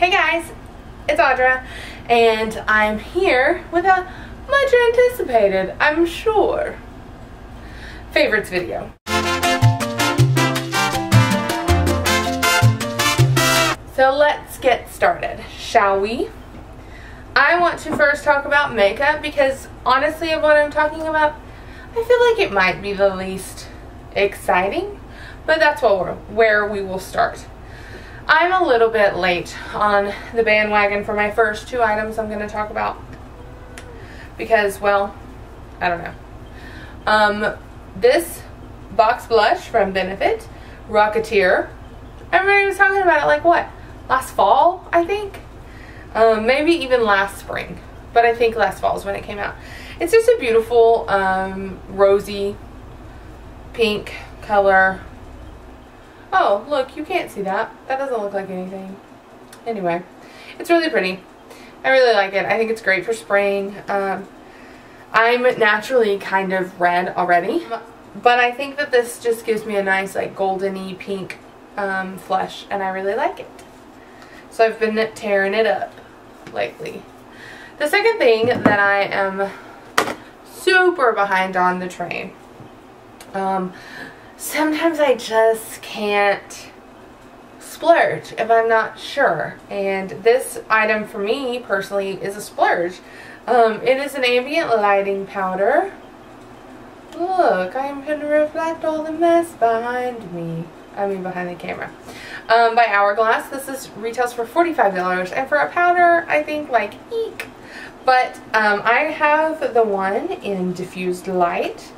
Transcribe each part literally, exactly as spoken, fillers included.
Hey guys, it's Audra, and I'm here with a much anticipated, I'm sure, favorites video. So let's get started, shall we? I want to first talk about makeup because honestly, of what I'm talking about, I feel like it might be the least exciting, but that's what we're, where we will start. I'm a little bit late on the bandwagon for my first two items I'm going to talk about because, well, I don't know. Um, this box blush from Benefit, Rocketeer, everybody was talking about it like what? Last fall, I think? Um, maybe even last spring, but I think last fall is when it came out. It's just a beautiful um, rosy pink color. Oh, look, you can't see that. That doesn't look like anything. Anyway, it's really pretty. I really like it. I think it's great for spring. Um, I'm naturally kind of red already, but I think that this just gives me a nice, like, golden-y pink um, flush, and I really like it. So I've been tearing it up lately. The second thing that I am super behind on the train. Um... Sometimes I just can't splurge if I'm not sure. And this item for me personally is a splurge. Um, it is an ambient lighting powder. Look, I'm going to reflect all the mess behind me. I mean behind the camera. Um, by Hourglass. This is retails for forty-five dollars. And for a powder, I think like eek. But um, I have the one in diffused light,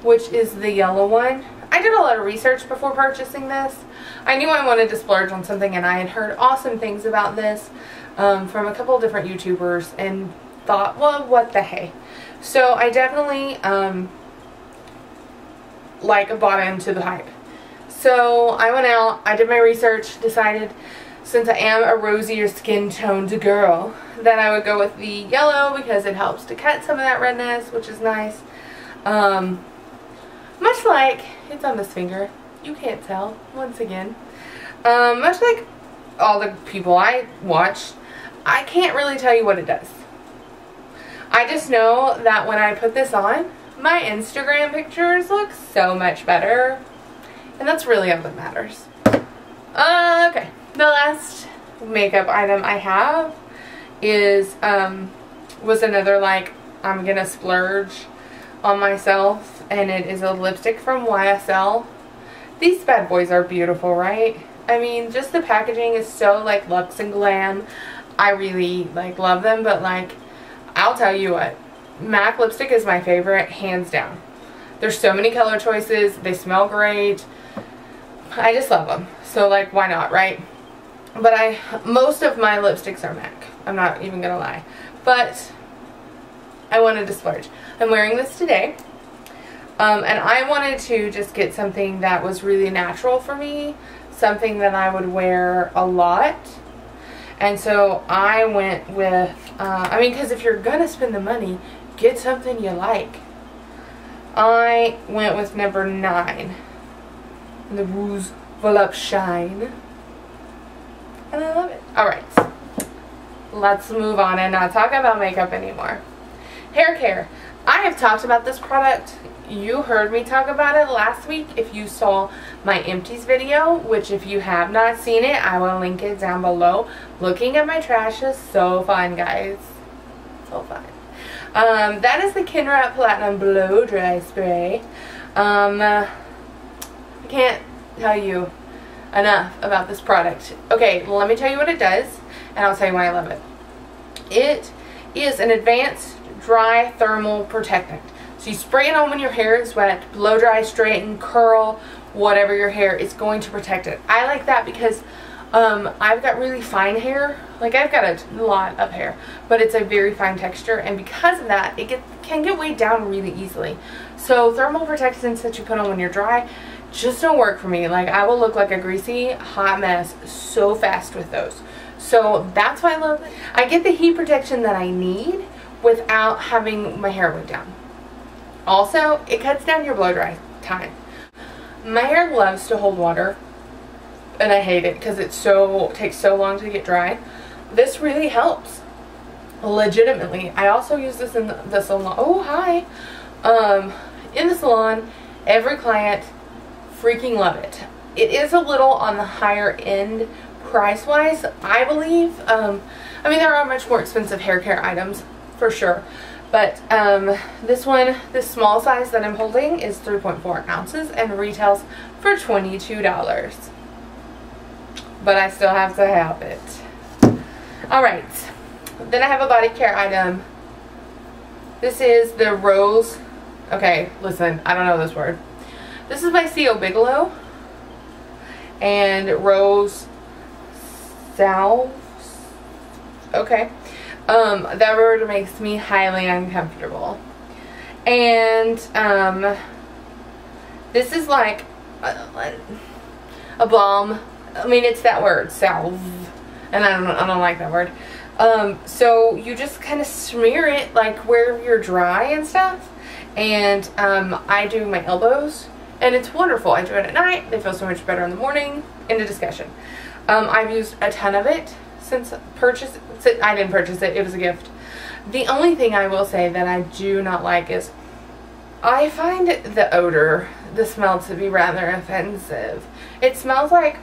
which is the yellow one. I did a lot of research before purchasing this. I knew I wanted to splurge on something, and I had heard awesome things about this um, from a couple of different YouTubers and thought, well, what the hey. So I definitely um, like bought into the hype. So I went out, I did my research, decided since I am a rosier skin toned girl that I would go with the yellow because it helps to cut some of that redness, which is nice. Um, Much like, it's on this finger, you can't tell, once again, um, much like all the people I watch, I can't really tell you what it does. I just know that when I put this on, my Instagram pictures look so much better, and that's really all that matters. Uh, okay, the last makeup item I have is, um, was another, like, I'm gonna splurge on myself, and it is a lipstick from Y S L. These bad boys are beautiful, right? I mean, just the packaging is so like luxe and glam. I really like love them, but like, I'll tell you what, MAC lipstick is my favorite, hands down. There's so many color choices, they smell great. I just love them. So like, why not, right? But I, most of my lipsticks are MAC. I'm not even gonna lie. But I wanted to splurge. I'm wearing this today, um, and I wanted to just get something that was really natural for me, something that I would wear a lot, and so I went with, uh, I mean, because if you're gonna spend the money, get something you like. I went with number nine, the Rouge Volupté Shine, and I love it. Alright, let's move on and not talk about makeup anymore. Hair care. I have talked about this product. You heard me talk about it last week if you saw my empties video, which if you have not seen it, I will link it down below. Looking at my trash is so fun, guys. So fun. Um, that is the Kenra Platinum Blow Dry Spray. Um, uh, I can't tell you enough about this product. Okay, let me tell you what it does, and I'll tell you why I love it. It is an advanced dry thermal protectant. So you spray it on when your hair is wet, blow dry, straighten, curl, whatever your hair is going to protect it. I like that because um, I've got really fine hair. Like I've got a lot of hair, but it's a very fine texture, and because of that, it get, can get weighed down really easily. So thermal protectants that you put on when you're dry just don't work for me. Like I will look like a greasy hot mess so fast with those. So that's why I love it. I get the heat protection that I need without having my hair weighed down. Also, it cuts down your blow dry time. My hair loves to hold water, and I hate it because it's so takes so long to get dry. This really helps, legitimately. I also use this in the, the salon. Oh hi, um, in the salon, every client freaking love it. It is a little on the higher end price wise, I believe. Um, I mean, there are much more expensive hair care items for sure. But um, this one, this small size that I'm holding is three point four ounces and retails for twenty-two dollars. But I still have to have it. Alright, then I have a body care item. This is the Rose, okay, listen, I don't know this word. This is by C O. Bigelow and Rose Sal, okay. Um, that word makes me highly uncomfortable. And, um, this is like a, a balm. I mean, it's that word, salve. And I don't, I don't like that word. Um, so you just kind of smear it like where you're dry and stuff. And, um, I do my elbows and it's wonderful. I do it at night. They feel so much better in the morning. End of discussion. Um, I've used a ton of it. Since purchase, I didn't purchase it, it was a gift. The only thing I will say that I do not like is I find the odor, the smell to be rather offensive. It smells like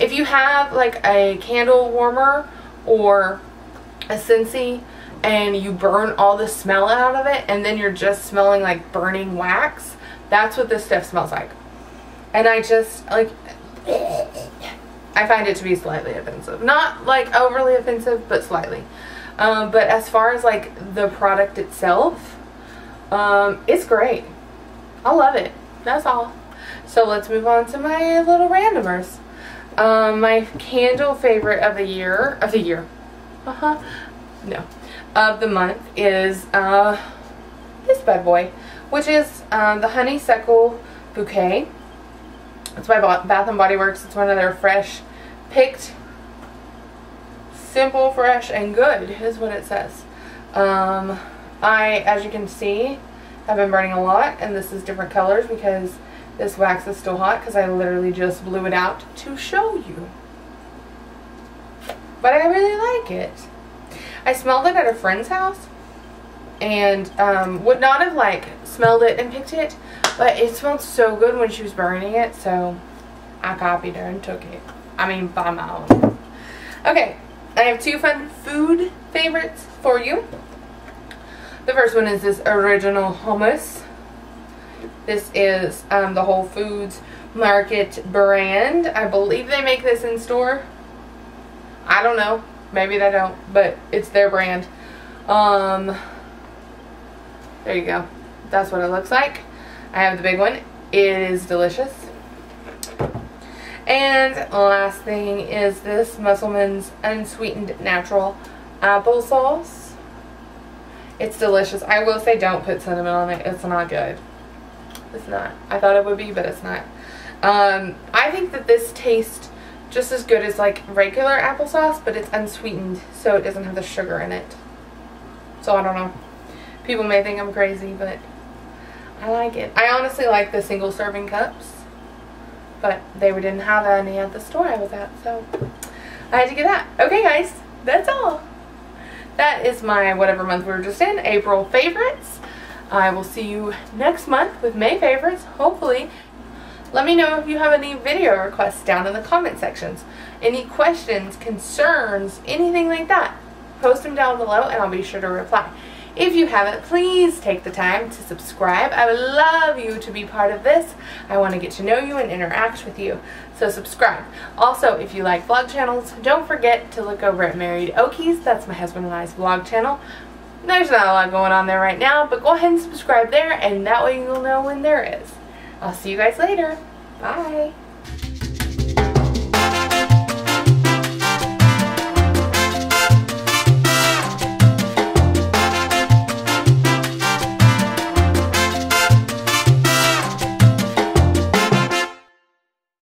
if you have like a candle warmer or a Scentsy and you burn all the smell out of it and then you're just smelling like burning wax, that's what this stuff smells like. And I just like... I find it to be slightly offensive. Not like overly offensive, but slightly. Um, but as far as like the product itself, um, it's great. I love it. That's all. So let's move on to my little randomers. Um, my candle favorite of the year, of the year, uh-huh, no, of the month is uh, this bad boy, which is um, the Honeysuckle Bouquet. It's by Bath and Body Works. It's one of their fresh, picked, simple, fresh, and good is what it says. Um, I, as you can see, have been burning a lot, and this is different colors because this wax is still hot because I literally just blew it out to show you. But I really like it. I smelled it at a friend's house and um, would not have, like, smelled it and picked it. But it smelled so good when she was burning it, so I copied her and took it. I mean, by my own. Okay, I have two fun food favorites for you. The first one is this original hummus. This is um, the Whole Foods Market brand. I believe they make this in store. I don't know. Maybe they don't, but it's their brand. Um, there you go. That's what it looks like. I have the big one. It is delicious. And last thing is this Musselman's Unsweetened Natural Applesauce. It's delicious. I will say don't put cinnamon on it. It's not good. It's not. I thought it would be, but it's not. Um, I think that this tastes just as good as like regular applesauce, but it's unsweetened, so it doesn't have the sugar in it. So I don't know. People may think I'm crazy, but... I like it. I honestly like the single serving cups, but they didn't have any at the store I was at, so I had to get that. Okay guys, that's all. That is my whatever month we were just in, April favorites. I will see you next month with May favorites, hopefully. Let me know if you have any video requests down in the comment sections. Any questions, concerns, anything like that, post them down below and I'll be sure to reply. If you haven't, please take the time to subscribe. I would love you to be part of this. I want to get to know you and interact with you, so subscribe. Also, if you like vlog channels, don't forget to look over at Married Okies. That's my husband and I's vlog channel. There's not a lot going on there right now, but go ahead and subscribe there, and that way you'll know when there is. I'll see you guys later. Bye.